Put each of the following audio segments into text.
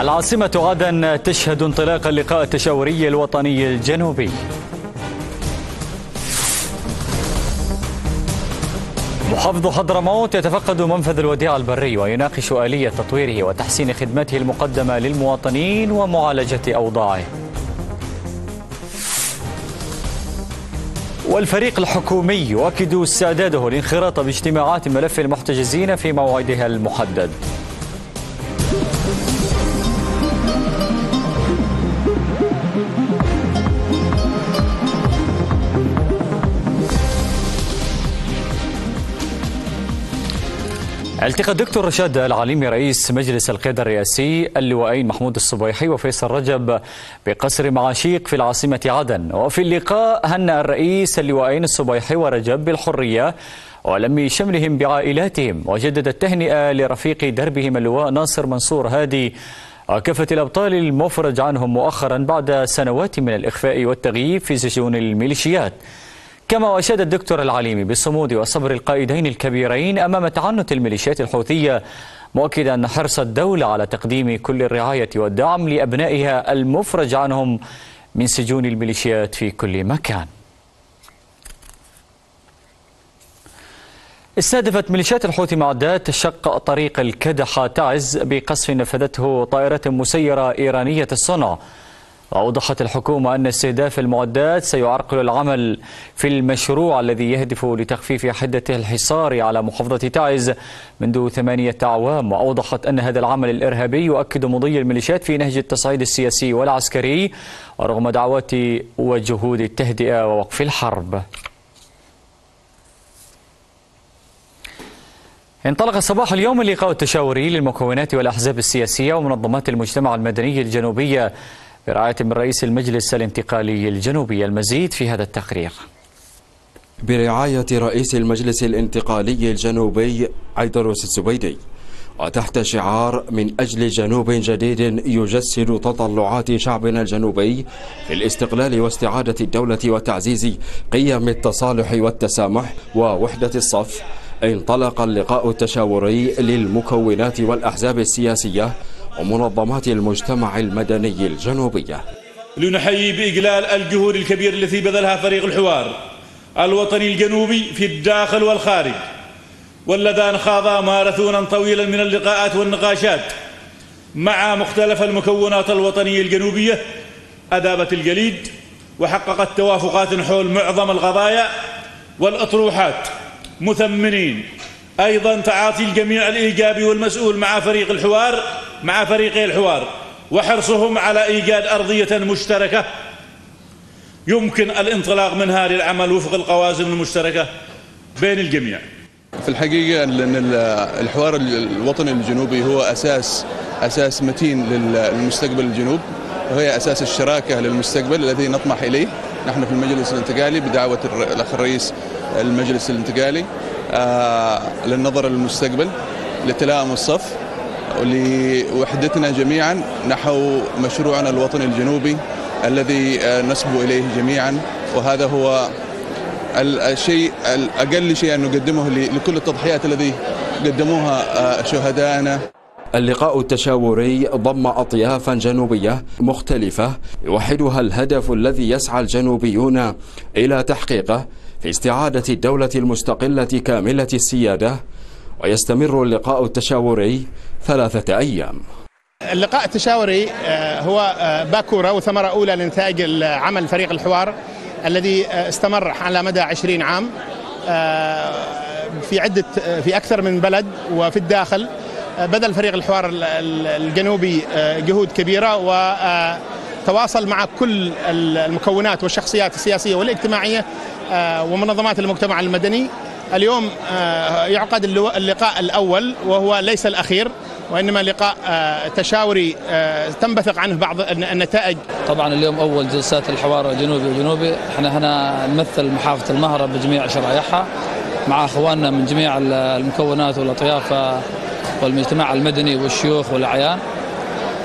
العاصمة عدن تشهد انطلاق اللقاء التشاوري الوطني الجنوبي. محافظ حضرموت يتفقد منفذ الوديعة البري ويناقش آلية تطويره وتحسين خدمته المقدمة للمواطنين ومعالجة أوضاعه. والفريق الحكومي يؤكد استعداده للانخراط باجتماعات ملف المحتجزين في موعدها المحدد. التقى الدكتور رشاد العليمي رئيس مجلس القيادة الرئاسي اللواءين محمود الصبيحي وفيصل رجب بقصر معاشيق في العاصمة عدن. وفي اللقاء هنأ الرئيس اللواءين الصبيحي ورجب بالحرية ولم شملهم بعائلاتهم، وجدد التهنئة لرفيق دربهم اللواء ناصر منصور هادي وكافة الأبطال المفرج عنهم مؤخرا بعد سنوات من الإخفاء والتغييب في سجون الميليشيات. كما أشاد الدكتور العليمي بالصمود وصبر القائدين الكبيرين أمام تعنت الميليشيات الحوثية، مؤكدا أن حرص الدولة على تقديم كل الرعاية والدعم لأبنائها المفرج عنهم من سجون الميليشيات في كل مكان. استهدفت ميليشيات الحوثي معدات شق طريق الكدحة تعز بقصف نفذته طائرة مسيرة إيرانية الصنع. وأوضحت الحكومة أن استهداف المعدات سيعرقل العمل في المشروع الذي يهدف لتخفيف حدته الحصاري على محافظة تعز منذ 8 أعوام. وأوضحت أن هذا العمل الإرهابي يؤكد مضي الميليشيات في نهج التصعيد السياسي والعسكري رغم دعوات وجهود التهدئة ووقف الحرب. انطلق صباح اليوم اللقاء التشاوري للمكونات والأحزاب السياسية ومنظمات المجتمع المدني الجنوبية برعاية من رئيس المجلس الانتقالي الجنوبي. المزيد في هذا التقرير. برعاية رئيس المجلس الانتقالي الجنوبي عيدروس الزبيدي، وتحت شعار من أجل جنوب جديد يجسد تطلعات شعبنا الجنوبي في الاستقلال واستعادة الدولة وتعزيز قيم التصالح والتسامح ووحدة الصف، انطلق اللقاء التشاوري للمكونات والأحزاب السياسية ومنظمات المجتمع المدني الجنوبية. لنحيي بإجلال الجهود الكبيرة التي بذلها فريق الحوار الوطني الجنوبي في الداخل والخارج، واللذان خاضا ماراثونا طويلا من اللقاءات والنقاشات مع مختلف المكونات الوطنية الجنوبية، أذابت الجليد وحققت توافقات حول معظم القضايا والأطروحات، مثمنين أيضا تعاطي الجميع الإيجابي والمسؤول مع فريقي الحوار وحرصهم على إيجاد أرضية مشتركة يمكن الانطلاق منها للعمل وفق القواسم المشتركة بين الجميع. في الحقيقة أن الحوار الوطني الجنوبي هو أساس متين للمستقبل الجنوب، وهي أساس الشراكة للمستقبل الذي نطمح إليه نحن في المجلس الانتقالي بدعوة الأخ الرئيس المجلس الانتقالي للنظر للمستقبل، لتلائم الصف، ولوحدتنا جميعا نحو مشروعنا الوطني الجنوبي الذي نسبو إليه جميعا. وهذا هو الشيء الأقل شيء أن نقدمه لكل التضحيات التي قدموها شهدائنا. اللقاء التشاوري ضم أطيافا جنوبية مختلفة يوحدها الهدف الذي يسعى الجنوبيون إلى تحقيقه في استعادة الدولة المستقلة كاملة السيادة، ويستمر اللقاء التشاوري 3 أيام. اللقاء التشاوري هو باكورة وثمرة أولى لنتائج عمل فريق الحوار الذي استمر على مدى 20 عام في أكثر من بلد وفي الداخل. بذل فريق الحوار الجنوبي جهود كبيرة وتواصل مع كل المكونات والشخصيات السياسية والاجتماعية ومنظمات المجتمع المدني. اليوم يعقد اللقاء الأول وهو ليس الأخير، وإنما لقاء تشاوري تنبثق عنه بعض النتائج. طبعا اليوم أول جلسات الحوار الجنوبي احنا هنا نمثل محافظة المهرة بجميع شرائحها مع أخواننا من جميع المكونات والأطياف والمجتمع المدني والشيوخ والأعيان.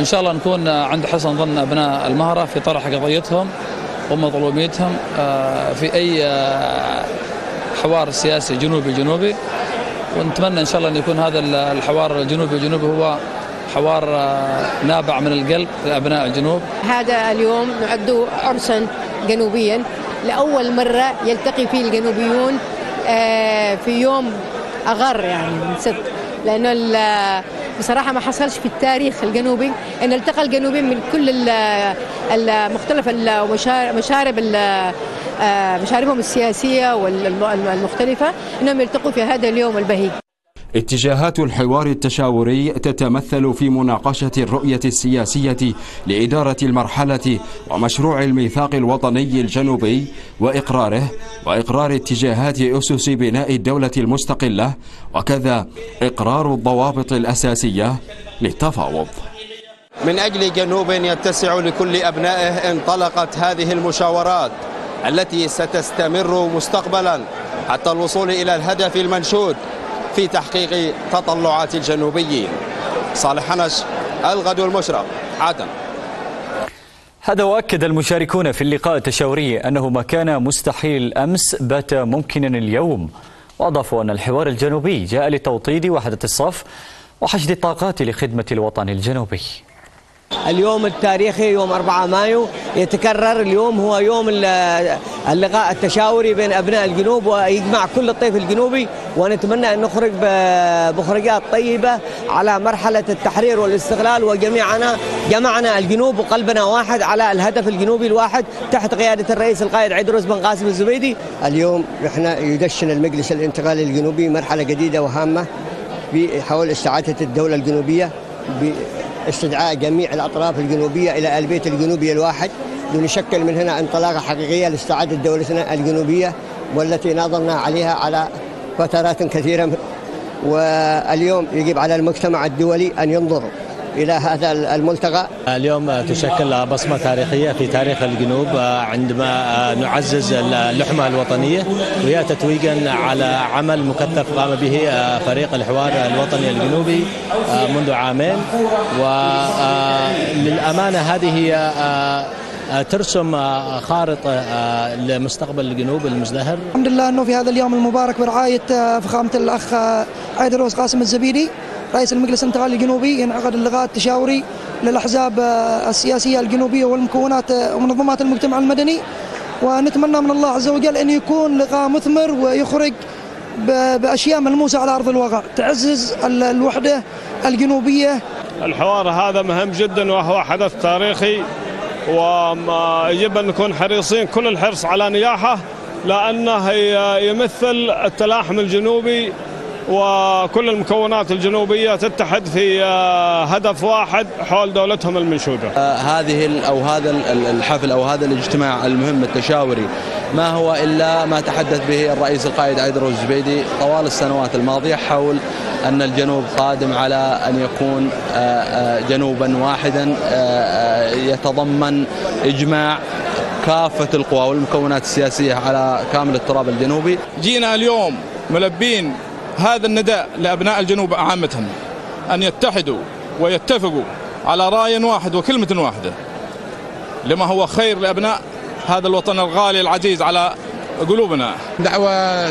إن شاء الله نكون عند حسن ظن أبناء المهرة في طرح قضيتهم ومظلوميتهم في أي حوار سياسي جنوبي ونتمنى إن شاء الله أن يكون هذا الحوار الجنوبي هو حوار نابع من القلب لأبناء الجنوب. هذا اليوم نعد عرسا جنوبيا، لأول مرة يلتقي فيه الجنوبيون في يوم أغر يعني من صدق، لأنه بصراحة ما حصلش في التاريخ الجنوبي أن التقى الجنوبيين من كل مختلف مشاربهم السياسية والمختلفة أنهم يلتقوا في هذا اليوم البهيج. اتجاهات الحوار التشاوري تتمثل في مناقشة الرؤية السياسية لإدارة المرحلة ومشروع الميثاق الوطني الجنوبي وإقراره، وإقرار اتجاهات أسس بناء الدولة المستقلة، وكذا إقرار الضوابط الأساسية للتفاوض. من أجل جنوب يتسع لكل أبنائه انطلقت هذه المشاورات التي ستستمر مستقبلا حتى الوصول إلى الهدف المنشود في تحقيق تطلعات الجنوبيين. صالح حنش، الغد المشرق، عدن. هذا وأكد المشاركون في اللقاء التشاوري أنه ما كان مستحيل أمس بات ممكنا اليوم، وأضافوا أن الحوار الجنوبي جاء لتوطيد وحدة الصف وحشد الطاقات لخدمة الوطن الجنوبي. اليوم التاريخي يوم 4 مايو يتكرر، اليوم هو يوم اللقاء التشاوري بين أبناء الجنوب ويجمع كل الطيف الجنوبي، ونتمنى أن نخرج بمخرجات طيبة على مرحلة التحرير والاستقلال، وجميعنا الجنوب وقلبنا واحد على الهدف الجنوبي الواحد تحت قيادة الرئيس القائد عيدروس بن قاسم الزبيدي. اليوم احنا يدشن المجلس الانتقالي الجنوبي مرحلة جديدة وهامة حول استعادة الدولة الجنوبية باستدعاء جميع الأطراف الجنوبية إلى البيت الجنوبي الواحد، لنشكل من هنا انطلاقة حقيقية لاستعادة دولتنا الجنوبية والتي ناضلنا عليها على فترات كثيرة. واليوم يجب على المجتمع الدولي أن ينظر إلى هذا الملتقى. اليوم تشكل بصمة تاريخية في تاريخ الجنوب عندما نعزز اللحمة الوطنية، وهي تتويجا على عمل مكثف قام به فريق الحوار الوطني الجنوبي منذ عامين. وللأمانة هذه ترسم خارطة لمستقبل الجنوب المزدهر. الحمد لله أنه في هذا اليوم المبارك برعاية فخامة الأخ عيدروس قاسم الزبيدي رئيس المجلس الانتقالي الجنوبي ينعقد اللقاء التشاوري للأحزاب السياسية الجنوبية والمكونات ومنظمات المجتمع المدني، ونتمنى من الله عز وجل أن يكون لقاء مثمر ويخرج بأشياء ملموسة على أرض الواقع تعزز الوحدة الجنوبية. الحوار هذا مهم جدا وهو حدث تاريخي، ويجب أن نكون حريصين كل الحرص على نجاحه، لأنه يمثل التلاحم الجنوبي وكل المكونات الجنوبية تتحد في هدف واحد حول دولتهم المنشودة. هذا الحفل أو هذا الاجتماع المهم التشاوري ما هو إلا ما تحدث به الرئيس القائد عيدروس الزبيدي طوال السنوات الماضية حول أن الجنوب قادم على أن يكون جنوبا واحدا يتضمن إجماع كافة القوى والمكونات السياسية على كامل التراب الجنوبي. جينا اليوم ملبين هذا النداء لأبناء الجنوب عامتهم أن يتحدوا ويتفقوا على رأي واحد وكلمة واحدة لما هو خير لأبناء هذا الوطن الغالي العزيز على قلوبنا. دعوة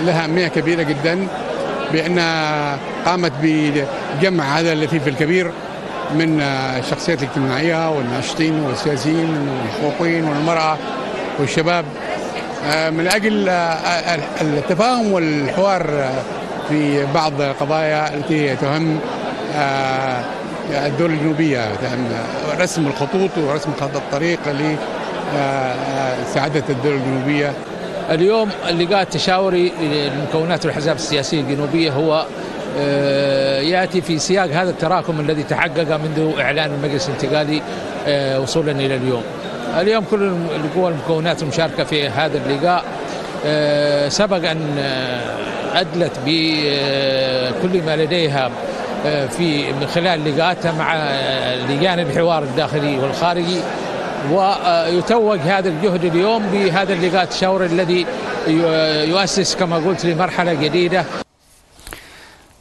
لها أهمية كبيرة جدا بأن قامت بجمع هذا اللفيف الكبير من الشخصيات الاجتماعية والناشطين والسياسيين والحقوقيين والمرأة والشباب من أجل التفاهم والحوار في بعض القضايا التي تهم الدول الجنوبية، رسم الخطوط ورسم خط الطريق لسعادة الدول الجنوبية. اليوم اللقاء التشاوري للمكونات والأحزاب السياسية الجنوبية هو يأتي في سياق هذا التراكم الذي تحقق منذ إعلان المجلس الانتقالي وصولا إلى اليوم. اليوم كل القوى المكونات المشاركة في هذا اللقاء سبق أن أدلت بكل ما لديها في من خلال لقاءاتها مع لجان الحوار الداخلي والخارجي، ويتوج هذا الجهد اليوم بهذا اللقاء التشاوري الذي يؤسس كما قلت لمرحلة جديدة.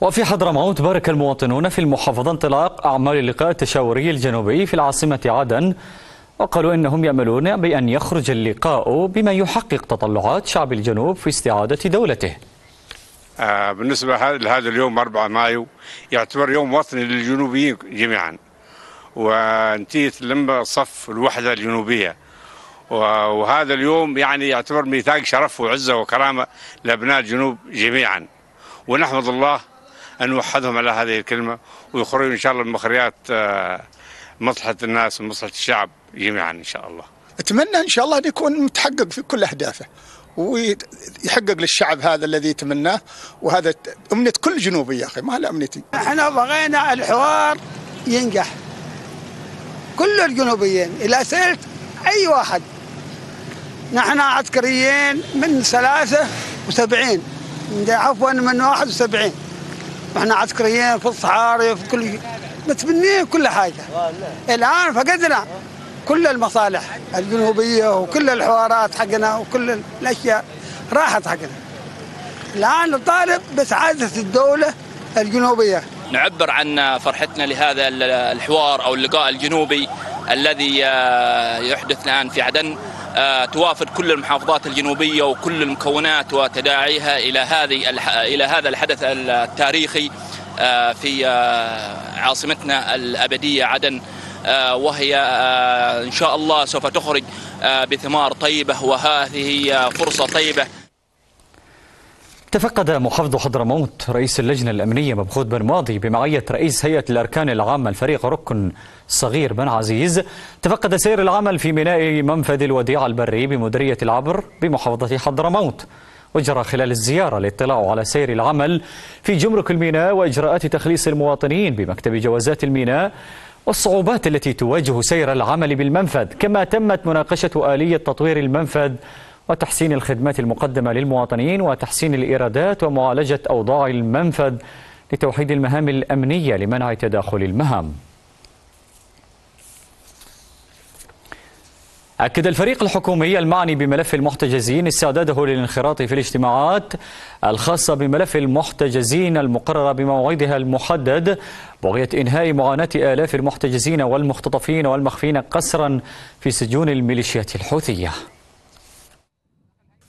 وفي حضرموت بارك المواطنون في المحافظة انطلاق أعمال اللقاء التشاوري الجنوبي في العاصمة عدن، وقالوا إنهم يأملون بأن يخرج اللقاء بما يحقق تطلعات شعب الجنوب في استعادة دولته. بالنسبة لهذا اليوم 4 مايو يعتبر يوم وطني للجنوبيين جميعا، ونتيجة لما صف الوحدة الجنوبية، وهذا اليوم يعني يعتبر ميثاق شرف وعزة وكرامة لأبناء الجنوب جميعا، ونحمد الله أن نوحدهم على هذه الكلمة ويخرجوا إن شاء الله من مخريات مصلحة الناس ومصلحة الشعب جميعا إن شاء الله. أتمنى إن شاء الله أن يكون متحقق في كل أهدافه ويحقق للشعب هذا الذي يتمناه، وهذا أمنية كل جنوبي يا أخي، ما له أمنيتي. إحنا بغينا الحوار ينجح كل الجنوبيين، إذا سألت أي واحد، نحن عسكريين من 73 عفوا من 71، نحن عسكريين في الصحاري في كل متبنين كل حاجة. الآن فقدنا كل المصالح الجنوبية وكل الحوارات حقنا وكل الأشياء راحت حقنا. الآن نطالب بسعادة الدولة الجنوبية. نعبر عن فرحتنا لهذا الحوار أو اللقاء الجنوبي الذي يحدث الآن في عدن، توافد كل المحافظات الجنوبية وكل المكونات وتداعيها إلى هذا الحدث التاريخي في عاصمتنا الأبدية عدن، وهي إن شاء الله سوف تخرج بثمار طيبة، وهذه فرصة طيبة. تفقد محافظ حضرموت رئيس اللجنة الأمنية مبخود بن ماضي بمعية رئيس هيئة الأركان العامة الفريق ركن صغير بن عزيز، تفقد سير العمل في ميناء منفذ الوديعة البري بمديرية العبر بمحافظة حضرموت، وجرى خلال الزيارة الاطلاع على سير العمل في جمرك الميناء وإجراءات تخليص المواطنين بمكتب جوازات الميناء والصعوبات التي تواجه سير العمل بالمنفذ، كما تمت مناقشة آلية تطوير المنفذ وتحسين الخدمات المقدمة للمواطنين وتحسين الإيرادات ومعالجة أوضاع المنفذ لتوحيد المهام الأمنية لمنع تداخل المهام. أكد الفريق الحكومي المعني بملف المحتجزين استعداده للانخراط في الاجتماعات الخاصة بملف المحتجزين المقررة بموعدها المحدد، بغية إنهاء معاناة آلاف المحتجزين والمختطفين والمخفين قسرا في سجون الميليشيات الحوثية.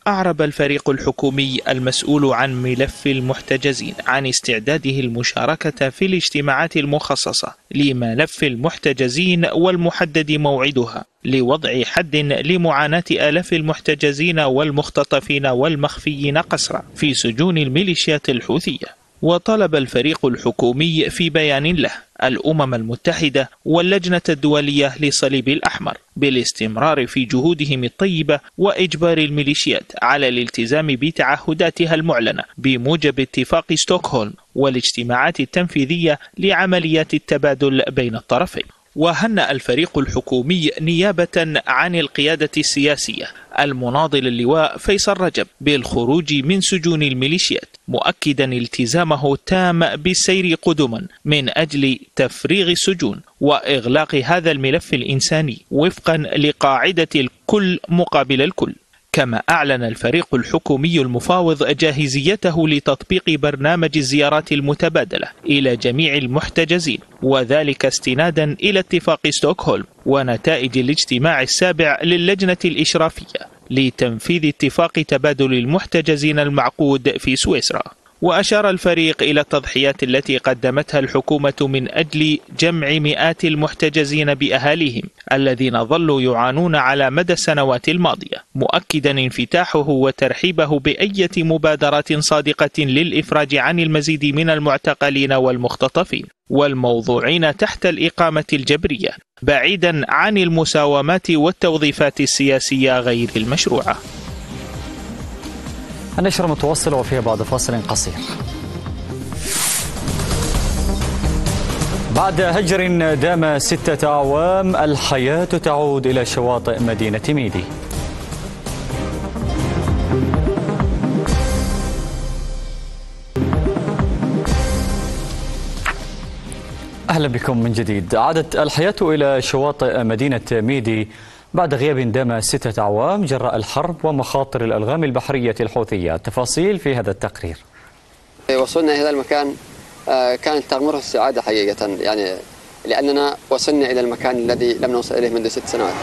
أعرب الفريق الحكومي المسؤول عن ملف المحتجزين عن استعداده المشاركة في الاجتماعات المخصصة لملف المحتجزين والمحدد موعدها لوضع حد لمعاناة آلاف المحتجزين والمختطفين والمخفيين قسرا في سجون الميليشيات الحوثية. وطلب الفريق الحكومي في بيان له الأمم المتحدة واللجنة الدولية للصليب الأحمر بالاستمرار في جهودهم الطيبة وإجبار الميليشيات على الالتزام بتعهداتها المعلنة بموجب اتفاق ستوكهولم والاجتماعات التنفيذية لعمليات التبادل بين الطرفين. وهنأ الفريق الحكومي نيابة عن القيادة السياسية المناضل اللواء فيصل رجب بالخروج من سجون الميليشيات، مؤكدا التزامه التام بالسير قدما من أجل تفريغ السجون وإغلاق هذا الملف الإنساني وفقا لقاعدة الكل مقابل الكل. كما أعلن الفريق الحكومي المفاوض جاهزيته لتطبيق برنامج الزيارات المتبادلة إلى جميع المحتجزين، وذلك استنادا إلى اتفاق ستوكهولم ونتائج الاجتماع السابع للجنة الإشرافية لتنفيذ اتفاق تبادل المحتجزين المعقود في سويسرا. وأشار الفريق إلى التضحيات التي قدمتها الحكومة من أجل جمع مئات المحتجزين بأهاليهم الذين ظلوا يعانون على مدى السنوات الماضية، مؤكدا انفتاحه وترحيبه بأية مبادرات صادقة للإفراج عن المزيد من المعتقلين والمختطفين والموضوعين تحت الإقامة الجبرية، بعيدا عن المساومات والتوظيفات السياسية غير المشروعة. النشرة متواصلة وفيها بعد فاصل قصير. بعد هجر دام 6 أعوام الحياة تعود إلى شواطئ مدينة ميدي. أهلا بكم من جديد. عادت الحياة إلى شواطئ مدينة ميدي بعد غياب دام 6 أعوام جراء الحرب ومخاطر الألغام البحرية الحوثية. تفاصيل في هذا التقرير. وصلنا إلى المكان كانت تغمره السعادة حقيقة، يعني لأننا وصلنا إلى المكان الذي لم نوصل إليه منذ 6 سنوات.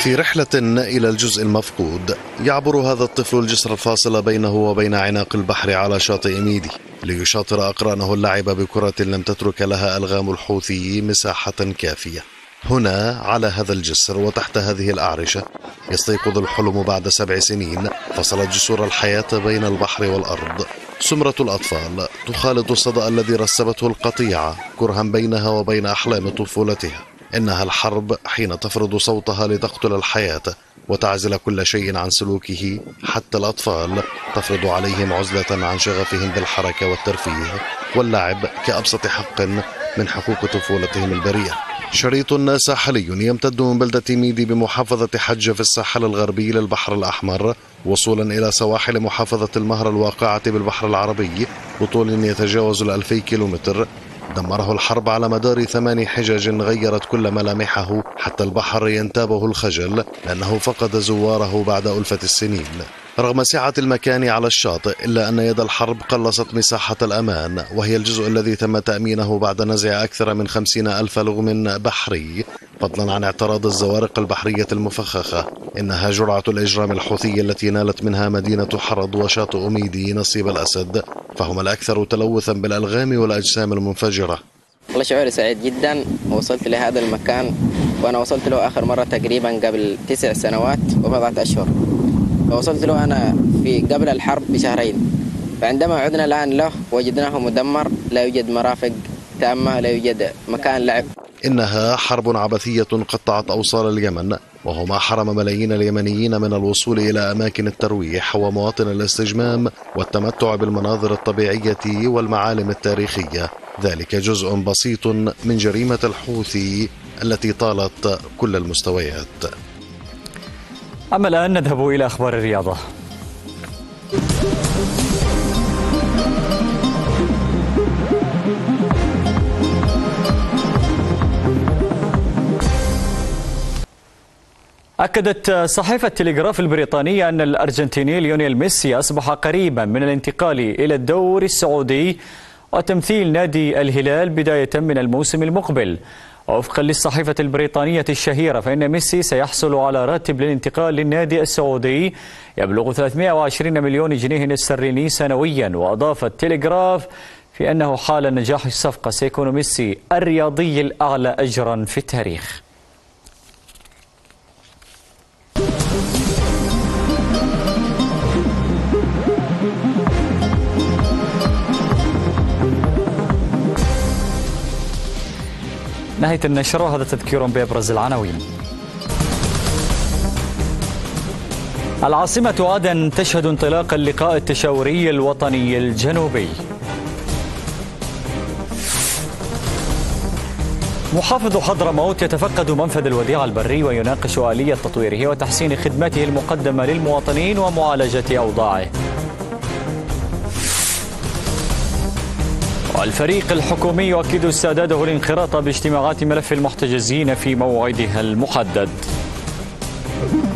في رحلة إلى الجزء المفقود، يعبر هذا الطفل الجسر الفاصل بينه وبين عناق البحر على شاطئ ميدي ليشاطر أقرانه اللعب بكرة لم تترك لها ألغام الحوثي مساحة كافية. هنا على هذا الجسر وتحت هذه الأعرشة يستيقظ الحلم بعد 7 سنين. فصلت جسور الحياة بين البحر والأرض. سمرة الأطفال تخالط الصدأ الذي رسبته القطيعة كرها بينها وبين أحلام طفولتها. إنها الحرب حين تفرض صوتها لتقتل الحياة وتعزل كل شيء عن سلوكه، حتى الأطفال تفرض عليهم عزلة عن شغفهم بالحركة والترفيه واللعب كأبسط حق من حقوق طفولتهم البريئة. شريط ساحلي يمتد من بلدة ميدي بمحافظة حجة في الساحل الغربي للبحر الأحمر وصولا إلى سواحل محافظة المهر الواقعة بالبحر العربي بطول يتجاوز 2000 كيلومتر. دمره الحرب على مدار 8 حجج غيرت كل ملامحه، حتى البحر ينتابه الخجل لأنه فقد زواره بعد ألفة السنين. رغم سعة المكان على الشاطئ إلا أن يد الحرب قلصت مساحة الأمان، وهي الجزء الذي تم تأمينه بعد نزع أكثر من 50,000 لغم بحري، فضلا عن اعتراض الزوارق البحرية المفخخة. إنها جرعة الإجرام الحوثي التي نالت منها مدينة حرض وشاطئ ميدي نصيب الأسد، فهما الأكثر تلوثا بالألغام والأجسام المنفجرة. والله شعوري سعيد جدا، وصلت لهذا المكان وأنا وصلت له آخر مرة تقريبا قبل 9 سنوات و4 أشهر. وصلت له أنا في قبل الحرب ب2 شهر، فعندما عدنا الآن له وجدناه مدمر، لا يوجد مرافق تامة، لا يوجد مكان لعب. إنها حرب عبثية قطعت أوصال اليمن، وهو ما حرم ملايين اليمنيين من الوصول إلى أماكن الترويح ومواطن الاستجمام والتمتع بالمناظر الطبيعية والمعالم التاريخية. ذلك جزء بسيط من جريمة الحوثي التي طالت كل المستويات. أما الآن نذهب إلى أخبار الرياضة. أكدت صحيفة تلغراف البريطانية أن الأرجنتيني ليونيل ميسي أصبح قريبا من الانتقال إلى الدوري السعودي وتمثيل نادي الهلال بداية من الموسم المقبل. وفقا للصحيفة البريطانية الشهيرة فإن ميسي سيحصل على راتب للانتقال للنادي السعودي يبلغ 320 مليون جنيه استرليني سنويا. وأضاف التلغراف في أنه حال نجاح الصفقة سيكون ميسي الرياضي الأعلى أجرا في التاريخ. نهاية النشر، وهذا تذكير بأبرز العناوين. العاصمة عدن تشهد انطلاق اللقاء التشاوري الوطني الجنوبي. محافظ حضرموت يتفقد منفذ الوديعة البري ويناقش آلية تطويره وتحسين خدمته المقدمة للمواطنين ومعالجة أوضاعه. الفريق الحكومي يؤكد استعداده للانخراط باجتماعات ملف المحتجزين في موعدها المحدد.